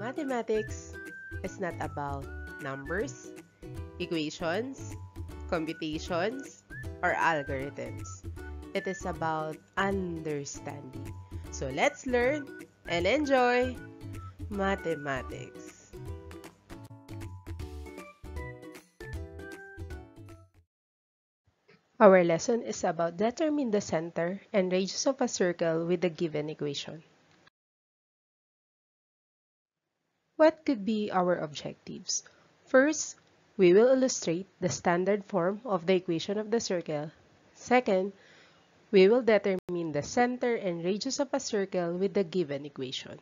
Mathematics is not about numbers, equations, computations, or algorithms. It is about understanding. So let's learn and enjoy mathematics. Our lesson is about determine the center and radius of a circle with a given equation. What could be our objectives? First, we will illustrate the standard form of the equation of the circle. Second, we will determine the center and radius of a circle with the given equation.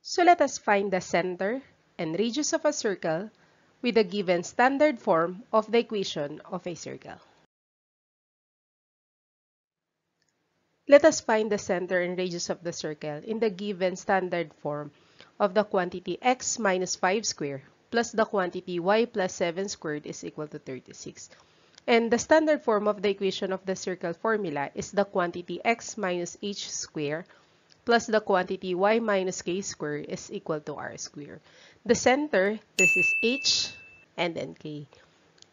So let us find the center and radius of a circle with the given standard form of the equation of a circle. Let us find the center and radius of the circle in the given standard form of the quantity x minus 5 squared plus the quantity y plus 7 squared is equal to 36. And the standard form of the equation of the circle formula is the quantity x minus h squared plus the quantity y minus k squared is equal to r squared. The center, this is h and then k.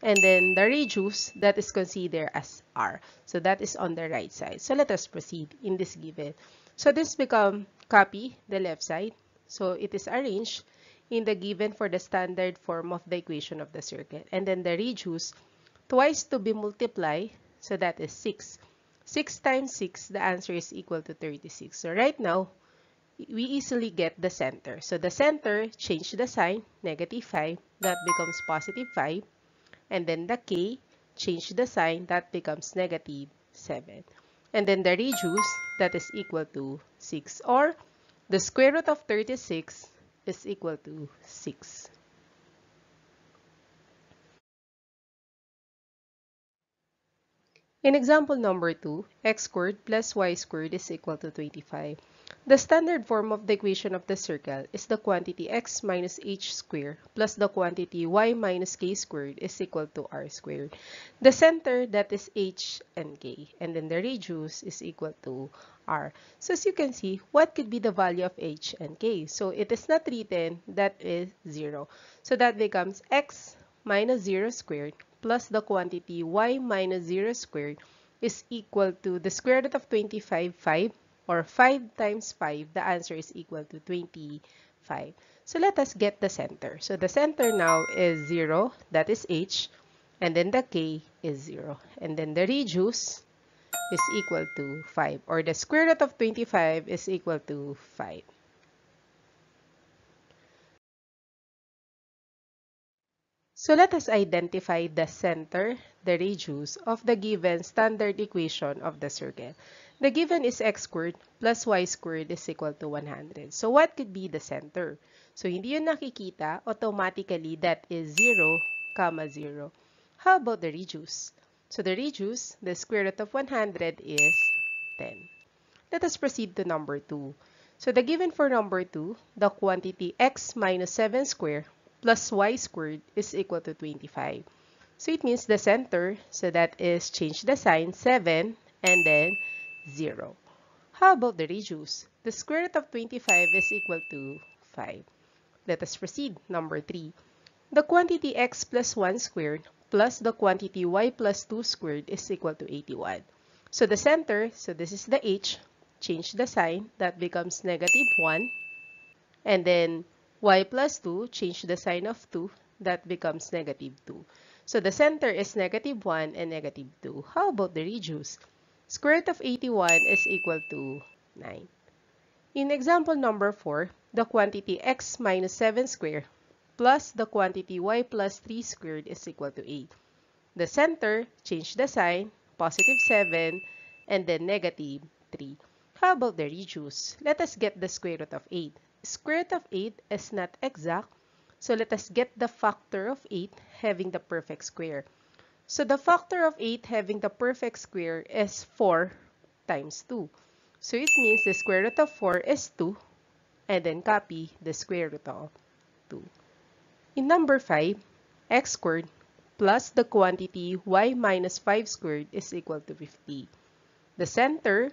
And then the radius, that is considered as r. So that is on the right side. So let us proceed in this given. So this become copy the left side. So it is arranged in the given for the standard form of the equation of the circle. And then the radius, twice to be multiplied. So that is 6. 6 times 6, the answer is equal to 36. So right now, we easily get the center. So the center, change the sign, negative 5, that becomes positive 5. And then the k, change the sign, that becomes negative 7. And then the radius, that is equal to 6. Or the square root of 36 is equal to 6. In example number 2, x squared plus y squared is equal to 25. The standard form of the equation of the circle is the quantity x minus h squared plus the quantity y minus k squared is equal to r squared. The center, that is h and k, and then the radius is equal to r. So as you can see, what could be the value of h and k? So it is not written, that is 0. So that becomes x minus 0 squared plus the quantity y minus 0 squared is equal to the square root of 25, 5, or 5 times 5, the answer is equal to 25. So let us get the center. So the center now is 0, that is h, and then the k is 0. And then the radius is equal to 5, or the square root of 25 is equal to 5. So let us identify the center, the radius of the given standard equation of the circle. The given is x squared plus y squared is equal to 100. So what could be the center? So hindi yun nakikita, automatically that is 0, 0. How about the radius? So the radius, the square root of 100 is 10. Let us proceed to number 2. So the given for number 2, the quantity x minus 7 squared plus y squared is equal to 25. So it means the center, so that is change the sign, 7, and then 0. How about the radius? The square root of 25 is equal to 5. Let us proceed. Number 3. The quantity x plus 1 squared plus the quantity y plus 2 squared is equal to 81. So the center, so this is the h, change the sign, that becomes negative 1, and then y plus 2, change the sign of 2, that becomes negative 2. So the center is negative 1 and negative 2. How about the radius? Square root of 81 is equal to 9. In example number 4, the quantity x minus 7 squared plus the quantity y plus 3 squared is equal to 8. The center, change the sign, positive 7, and then negative 3. How about the radius? Let us get the square root of 8. Square root of 8 is not exact, so let us get the factor of 8 having the perfect square. So the factor of 8 having the perfect square is 4 times 2. So it means the square root of 4 is 2, and then copy the square root of 2. In number 5, x squared plus the quantity y minus 5 squared is equal to 50. The center,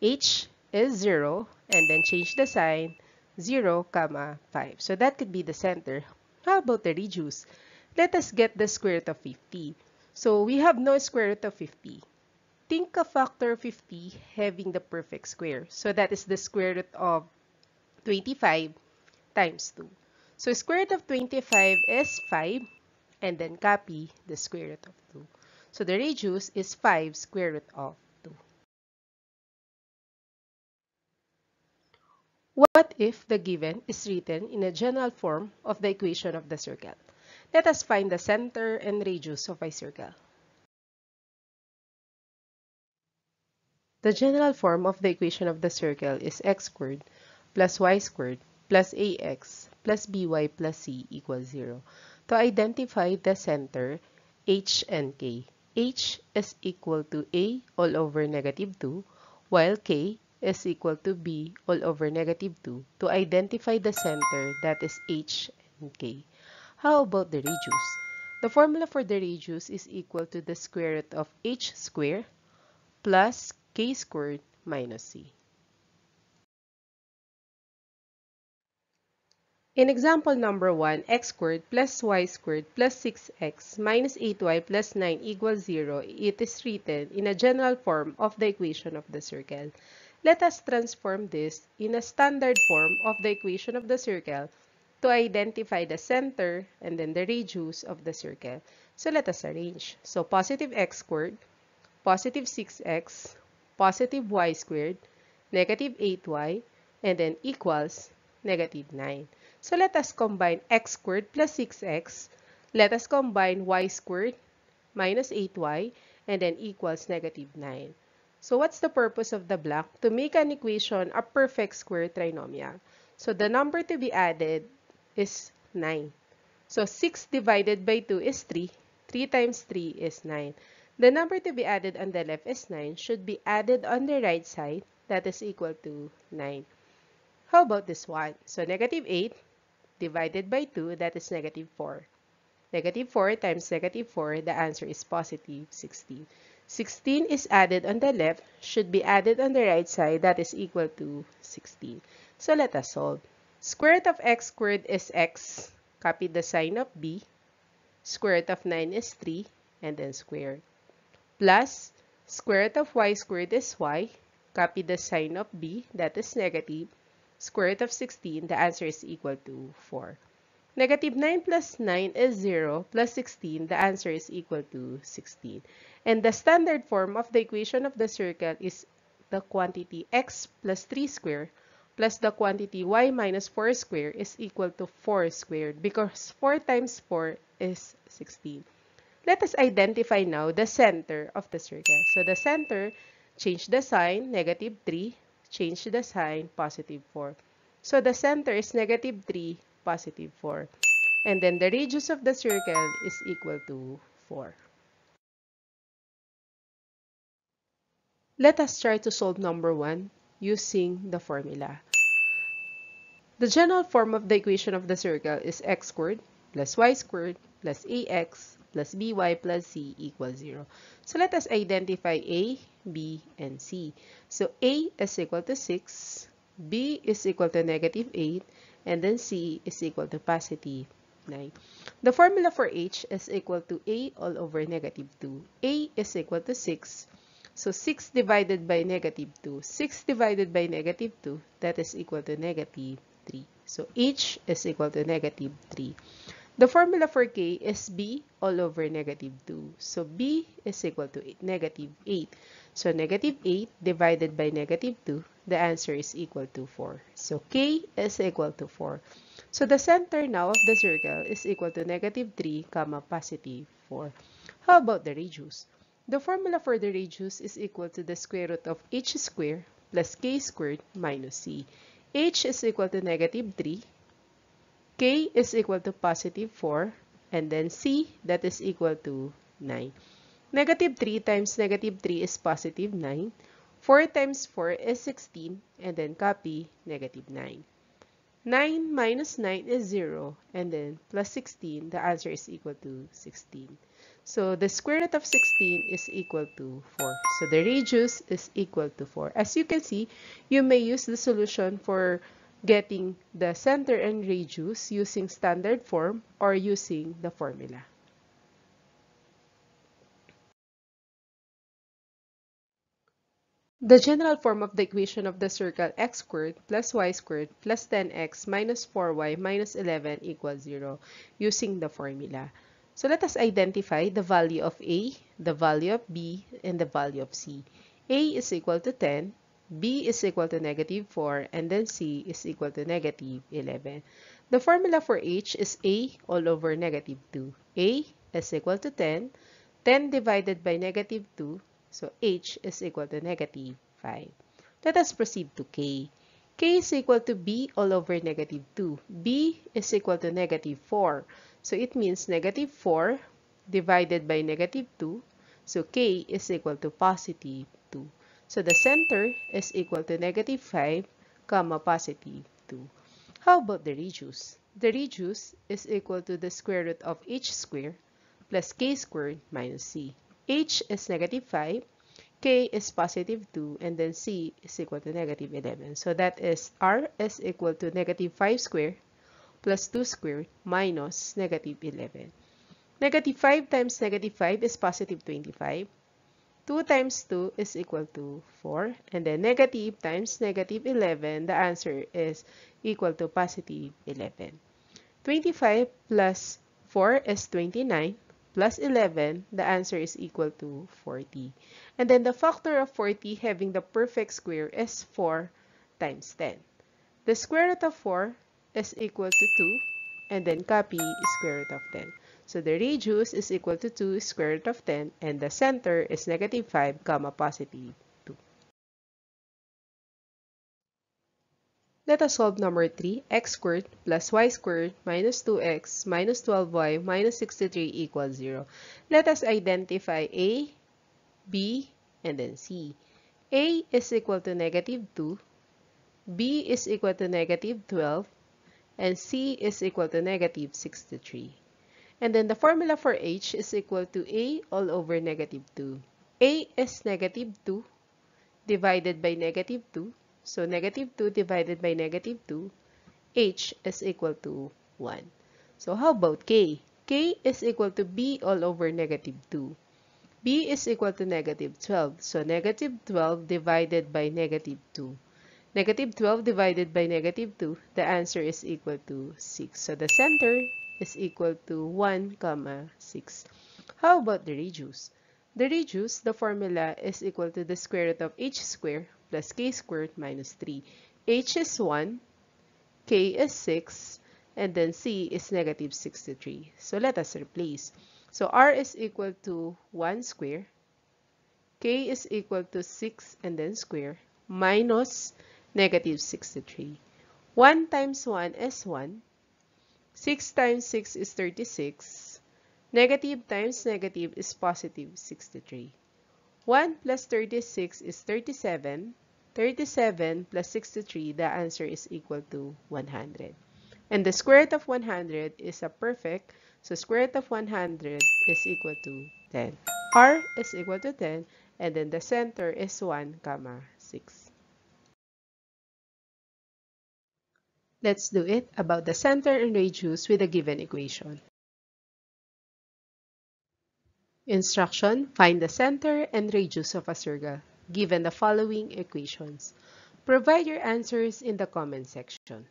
H is 0 and then change the sign 0, 5. So that could be the center. How about the reduce? Let us get the square root of 50. So we have no square root of 50. Think of factor 50 having the perfect square. So that is the square root of 25 times 2. So square root of 25 is 5 and then copy the square root of 2. So the radius is 5 square root of 2. What if the given is written in a general form of the equation of the circle? Let us find the center and radius of a circle. The general form of the equation of the circle is x squared plus y squared plus ax plus by plus c equals 0. To identify the center, h and k. h is equal to a all over negative 2, while k is equal to b all over negative 2. To identify the center, that is h and k. How about the radius? The formula for the radius is equal to the square root of h squared plus k squared minus c. In example number 1, x squared plus y squared plus 6x minus 8y plus 9 equals 0, it is written in a general form of the equation of the circle. Let us transform this in a standard form of the equation of the circle to identify the center and then the radius of the circle. So let us arrange. So positive x squared, positive 6x, positive y squared, negative 8y, and then equals negative 9. So let us combine x squared plus 6x. Let us combine y squared minus 8y and then equals negative 9. So what's the purpose of the block? To make an equation a perfect square trinomial. So the number to be added is 9. So 6 divided by 2 is 3. 3 times 3 is 9. The number to be added on the left is 9 should be added on the right side. That is equal to 9. How about this one? So negative 8 divided by 2, that is negative 4. Negative 4 times negative 4, the answer is positive 16. 16 is added on the left, should be added on the right side, that is equal to 16. So let us solve. Square root of x squared is x. Copy the sign of b. Square root of 9 is 3, and then square. Plus, square root of y squared is y. Copy the sign of b, that is negative. Square root of 16, the answer is equal to 4. Negative 9 plus 9 is 0, plus 16, the answer is equal to 16. And the standard form of the equation of the circle is the quantity x plus 3 squared plus the quantity y minus 4 squared is equal to 4 squared because 4 times 4 is 16. Let us identify now the center of the circle. So the center, change the sign, negative 3. Change the sign, positive 4. So the center is negative 3, positive 4. And then the radius of the circle is equal to 4. Let us try to solve number 1 using the formula. The general form of the equation of the circle is x squared plus y squared plus ax plus by plus c equals 0. So let us identify a, b, and c. So a is equal to 6, b is equal to negative 8, and then c is equal to positive 9. The formula for h is equal to a all over negative 2. A is equal to 6. So 6 divided by negative 2. 6 divided by negative 2, that is equal to negative 3. So h is equal to negative 3. The formula for k is b all over negative 2. So b is equal to negative 8. So negative 8 divided by negative 2, the answer is equal to 4. So k is equal to 4. So the center now of the circle is equal to negative 3, positive 4. How about the radius? The formula for the radius is equal to the square root of h squared plus k squared minus c. h is equal to negative 3. K is equal to positive 4, and then c, that is equal to 9. Negative 3 times negative 3 is positive 9. 4 times 4 is 16, and then copy negative 9. 9 minus 9 is 0, and then plus 16, the answer is equal to 16. So the square root of 16 is equal to 4. So the radius is equal to 4. As you can see, you may use the solution for getting the center and radius using standard form or using the formula. The general form of the equation of the circle x squared plus y squared plus 10x minus 4y minus 11 equals 0 using the formula. So let us identify the value of A, the value of B, and the value of C. A is equal to 10, B is equal to negative 4, and then C is equal to negative 11. The formula for H is A all over negative 2. A is equal to 10, 10 divided by negative 2, so H is equal to negative 5. Let us proceed to K. K is equal to B all over negative 2. B is equal to negative 4. So it means negative 4 divided by negative 2. So K is equal to positive 2. So the center is equal to negative 5, positive 2. How about the radius? The radius is equal to the square root of h squared plus k squared minus c. H is negative 5, k is positive 2, and then c is equal to negative 11. So that is r is equal to negative 5 squared plus 2 squared minus negative 11. Negative 5 times negative 5 is positive 25. 2 times 2 is equal to 4. And then negative times negative 11, the answer is equal to positive 11. 25 plus 4 is 29. Plus 11, the answer is equal to 40. And then the factor of 40 having the perfect square is 4 times 10. The square root of 4 is equal to 2, and then copy square root of 10. So the radius is equal to 2 square root of 10, and the center is negative 5, positive 2. Let us solve number 3, x squared plus y squared minus 2x minus 12y minus 63 equals 0. Let us identify A, B, and then C. A is equal to negative 2, B is equal to negative 12, and C is equal to negative 63. And then the formula for H is equal to A all over negative 2. A is negative 2 divided by negative 2. So negative 2 divided by negative 2, H is equal to 1. So how about K? K is equal to B all over negative 2. B is equal to negative 12. So negative 12 divided by negative 2. Negative 12 divided by negative 2, the answer is equal to 6. So the center is equal to 1, 6. How about the radius? The radius, the formula is equal to the square root of h squared plus k squared minus 3. H is 1, k is 6, and then c is negative 63. So let us replace. So r is equal to 1 square, k is equal to 6 and then square, minus negative 63. 1 times 1 is 1. 6 times 6 is 36. Negative times negative is positive 63. 1 plus 36 is 37. 37 plus 63, the answer is equal to 100. And the square root of 100 is a perfect, so square root of 100 is equal to 10. R is equal to 10, and then the center is 1, 6. Let's do it about the center and radius with a given equation. Instruction: find the center and radius of a circle, given the following equations. Provide your answers in the comment section.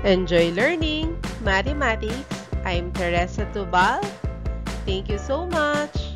Enjoy learning mathematics. I'm Teresa Tubal. Thank you so much.